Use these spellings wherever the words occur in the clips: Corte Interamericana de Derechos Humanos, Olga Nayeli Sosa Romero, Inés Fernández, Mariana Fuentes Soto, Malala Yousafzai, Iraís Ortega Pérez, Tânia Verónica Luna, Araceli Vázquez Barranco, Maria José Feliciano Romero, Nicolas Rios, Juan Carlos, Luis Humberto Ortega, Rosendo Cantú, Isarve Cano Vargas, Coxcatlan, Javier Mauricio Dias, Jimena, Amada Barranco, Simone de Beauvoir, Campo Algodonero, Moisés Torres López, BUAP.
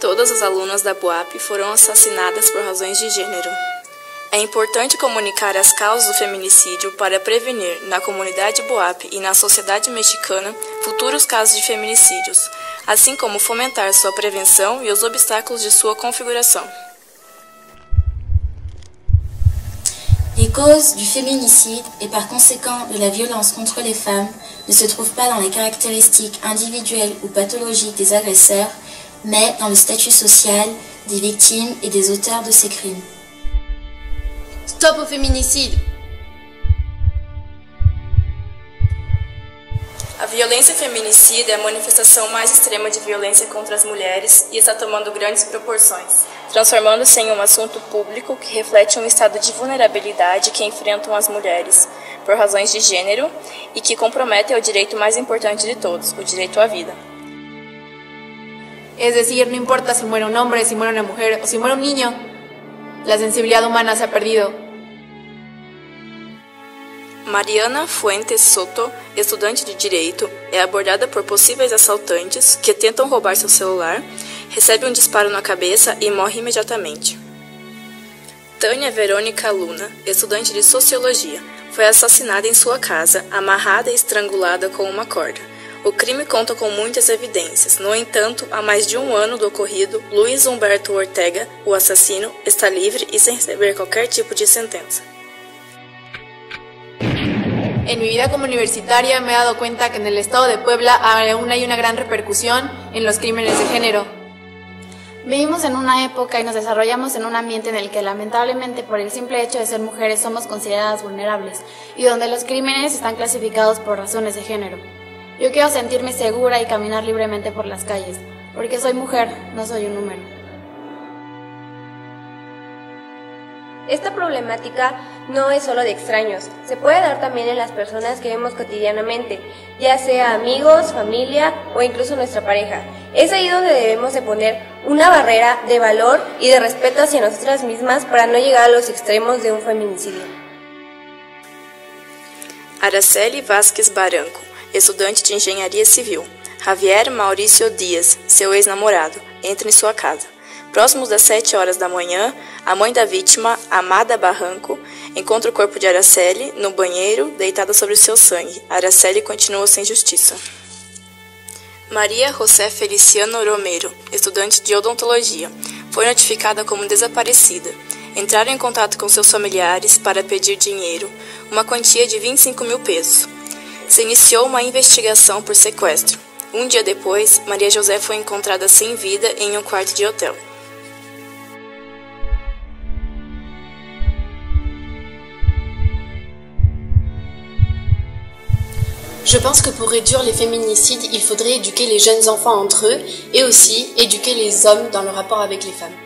Todas as alunas da BUAP foram assassinadas por razões de gênero. É importante comunicar as causas do feminicídio para prevenir, na comunidade BUAP e na sociedade mexicana, futuros casos de feminicídios, assim como fomentar sua prevenção e os obstáculos de sua configuração. Les causes du féminicide et par conséquent de la violence contre les femmes ne se trouvent pas dans les caractéristiques individuelles ou pathologiques des agresseurs, mais dans le statut social des victimes et des auteurs de ces crimes. Stop au féminicide! A violência feminicida é a manifestação mais extrema de violência contra as mulheres e está tomando grandes proporções, transformando-se em um assunto público que reflete um estado de vulnerabilidade que enfrentam as mulheres por razões de gênero e que compromete o direito mais importante de todos, o direito à vida. Es decir, no importa si muere un hombre, si muere una mujer o si muere un niño, la sensibilidad humana se ha perdido. Mariana Fuentes Soto, estudante de Direito, é abordada por possíveis assaltantes que tentam roubar seu celular, recebe um disparo na cabeça e morre imediatamente. Tânia Verónica Luna, estudante de Sociologia, foi assassinada em sua casa, amarrada e estrangulada com uma corda. O crime conta com muitas evidências, no entanto, há mais de um ano do ocorrido, Luis Humberto Ortega, o assassino, está livre e sem receber qualquer tipo de sentença. En mi vida como universitaria me he dado cuenta que en el estado de Puebla aún hay una gran repercusión en los crímenes de género. Vivimos en una época y nos desarrollamos en un ambiente en el que lamentablemente por el simple hecho de ser mujeres somos consideradas vulnerables y donde los crímenes están clasificados por razones de género. Yo quiero sentirme segura y caminar libremente por las calles, porque soy mujer, no soy un número. Esta problemática no es solo de extraños, se puede dar también en las personas que vemos cotidianamente, ya sea amigos, familia o incluso nuestra pareja. Es ahí donde debemos de poner una barrera de valor y de respeto hacia nosotras mismas para no llegar a los extremos de un feminicidio. Araceli Vázquez Barranco, estudante de Engenharia Civil. Javier Mauricio Dias, seu ex-namorado, entra em sua casa. Próximos das 7 horas da manhã, a mãe da vítima, Amada Barranco, encontra o corpo de Araceli no banheiro, deitada sobre seu sangue. Araceli continua sem justiça. Maria José Feliciano Romero, estudante de Odontologia, foi notificada como desaparecida. Entraram em contato com seus familiares para pedir dinheiro, uma quantia de 25 mil pesos. Se iniciou uma investigação por sequestro. Um dia depois, Maria José foi encontrada sem vida em um quarto de hotel. Je pense que pour réduire les féminicides, il faudrait éduquer les jeunes enfants entre eux et aussi éduquer les hommes dans le rapport avec les femmes.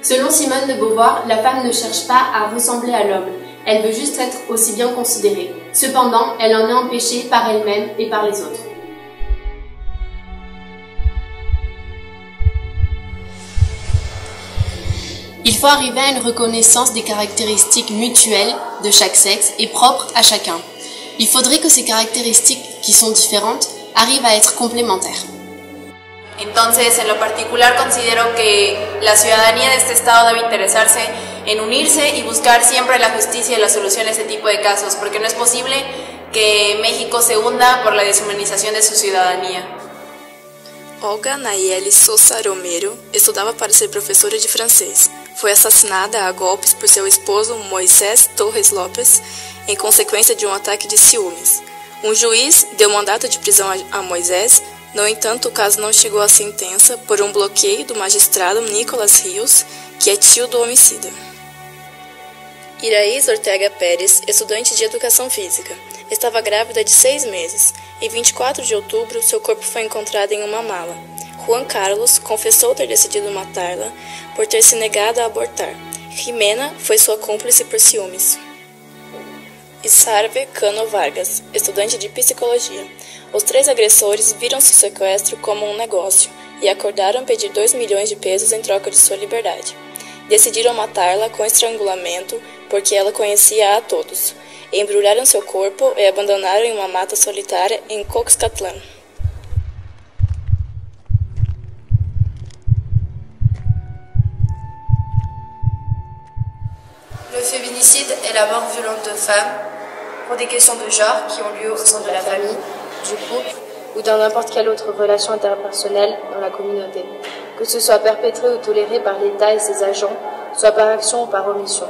Selon Simone de Beauvoir, la femme ne cherche pas à ressembler à l'homme, elle veut juste être aussi bien considérée. Cependant, elle en est empêchée par elle-même et par les autres. Il faut arriver à une reconnaissance des caractéristiques mutuelles de chaque sexe et propres à chacun. Il faudrait que ces caractéristiques qui sont différentes arrivent à être complémentaires. Entonces, en lo particular, considero que la ciudadanía de este estado debe interesarse en unirse y buscar siempre la justicia y la solución a este tipo de casos, porque no es posible que México se hunda por la deshumanización de su ciudadanía. Olga Nayeli Sosa Romero estudava para ser professora de francês. Foi assassinada a golpes por seu esposo Moisés Torres López em consequência de um ataque de ciúmes. Um juiz deu mandato de prisão a Moisés, no entanto o caso não chegou à sentença por um bloqueio do magistrado Nicolas Rios, que é tio do homicida. Iraís Ortega Pérez, estudante de Educação Física, estava grávida de 6 meses. Em 24 de outubro, seu corpo foi encontrado em uma mala. Juan Carlos confessou ter decidido matá-la por ter se negado a abortar. Jimena foi sua cúmplice por ciúmes. Isarve Cano Vargas, estudante de Psicologia. Os 3 agressores viram seu sequestro como um negócio e acordaram pedir 2 milhões de pesos em troca de sua liberdade. Decidiram matá-la com estrangulamento porque ela conhecia a todos. Embrulharam seu corpo e abandonaram em uma mata solitária em Coxcatlan. féminicide et la mort violente de femmes pour des questions de genre qui ont lieu au sein de la famille, du couple ou dans n'importe quelle autre relation interpersonnelle dans la communauté, que ce soit perpétré ou toléré par l'État et ses agents, soit par action ou par omission.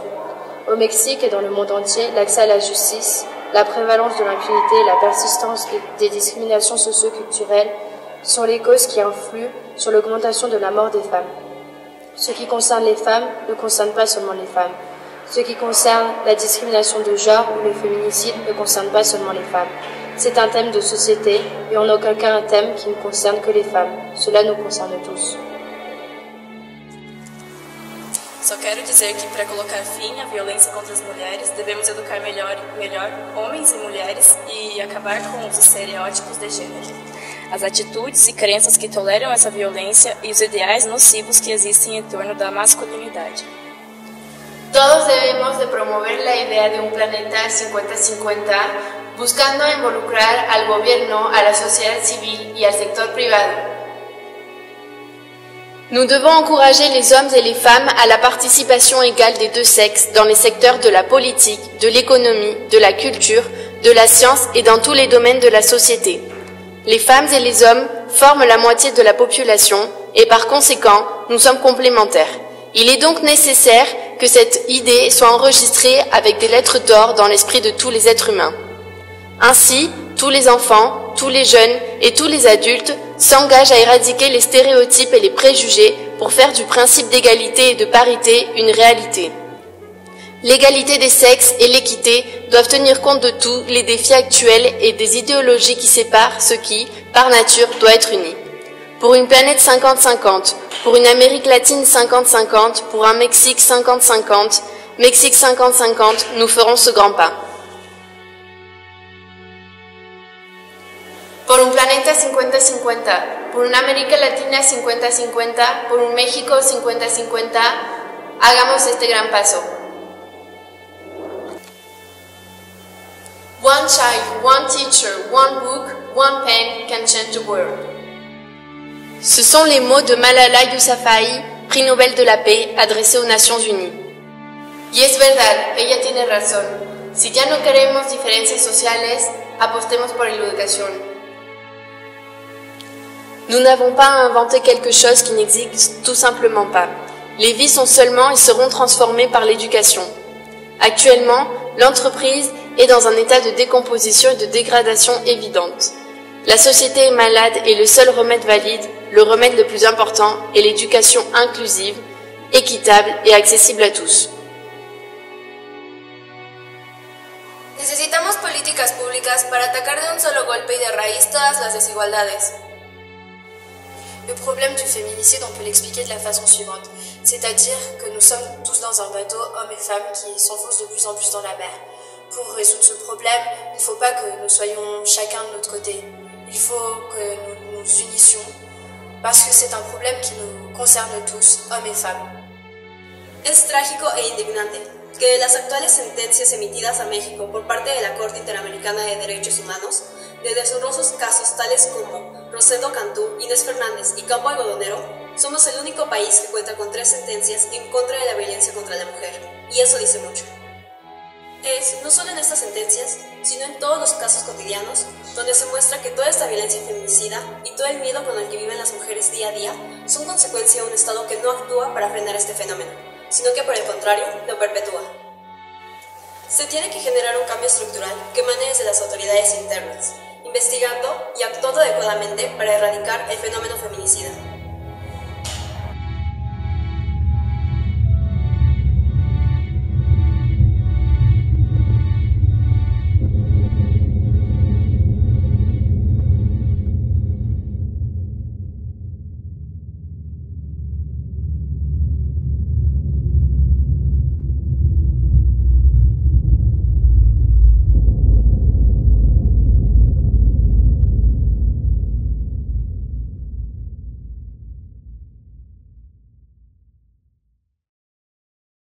Au Mexique et dans le monde entier, l'accès à la justice, la prévalence de l'impunité et la persistance des discriminations socio-culturelles sont les causes qui influent sur l'augmentation de la mort des femmes. Ce qui concerne les femmes ne concerne pas seulement les femmes. Ce qui concerne la discrimination de genre ou le féminicide ne concerne pas seulement les femmes. C'est un thème de société et en aucun cas un thème qui ne concerne que les femmes. Cela nous concerne tous. Só quero dizer que para colocar fim à violência contra as mulheres, devemos educar melhor homens e mulheres e acabar com os estereótipos de gênero. As atitudes e crenças que toleram essa violência e os ideais nocivos que existem em torno da masculinidade. Todos devemos de promover a ideia de planeta 50-50, buscando involucrar al governo, à sociedade civil e ao sector privado. Nous devons encourager les hommes et les femmes à la participation égale des deux sexes dans les secteurs de la politique, de l'économie, de la culture, de la science et dans tous les domaines de la société. Les femmes et les hommes forment la moitié de la population et par conséquent, nous sommes complémentaires. Il est donc nécessaire que cette idée soit enregistrée avec des lettres d'or dans l'esprit de tous les êtres humains. Ainsi, tous les enfants, tous les jeunes et tous les adultes s'engage à éradiquer les stéréotypes et les préjugés pour faire du principe d'égalité et de parité une réalité. L'égalité des sexes et l'équité doivent tenir compte de tous les défis actuels et des idéologies qui séparent ce qui, par nature, doit être uni. Pour une planète 50-50, pour une Amérique latine 50-50, pour un Mexique 50-50, Mexique 50-50, nous ferons ce grand pas. Por un planeta 50-50, por una América Latina 50-50, por un México 50-50, hagamos este gran paso. One child, one teacher, one book, one pen can change the world. Ce sont les mots de Malala Yousafzai, prix Nobel de la paix, adressé aux Nations Unies. Y es verdad, ella tiene razón. Si ya no queremos diferencias sociales, apostemos por la educación. Nous n'avons pas à inventer quelque chose qui n'existe tout simplement pas. Les vies sont seulement et seront transformées par l'éducation. Actuellement, l'entreprise est dans un état de décomposition et de dégradation évidente. La société est malade et le seul remède valide, le remède le plus important, est l'éducation inclusive, équitable et accessible à tous. Necesitamos políticas públicas para atacar de un solo golpe y de raíz todas las desigualdades. Le problème du féminicide, on peut l'expliquer de la façon suivante, c'est-à-dire que nous sommes tous dans un bateau, hommes et femmes, qui s'enfoncent de plus en plus dans la mer. Pour résoudre ce problème, il ne faut pas que nous soyons chacun de notre côté. Il faut que nous nous unissions, parce que c'est un problème qui nous concerne tous, hommes et femmes. Es trágico e indignante que de las actuales sentencias emitidas a México por parte de la Corte Interamericana de Derechos Humanos, de deshonrosos casos tales como Rosendo Cantú, Inés Fernández y Campo Algodonero, somos el único país que cuenta con 3 sentencias en contra de la violencia contra la mujer, y eso dice mucho. Es no solo en estas sentencias, sino en todos los casos cotidianos, donde se muestra que toda esta violencia feminicida y todo el miedo con el que viven las mujeres día a día son consecuencia de un Estado que no actúa para frenar este fenómeno, sino que por el contrario lo perpetúa. Se tiene que generar un cambio estructural que emane desde las autoridades internas, investigando y actuando adecuadamente para erradicar el fenómeno feminicida.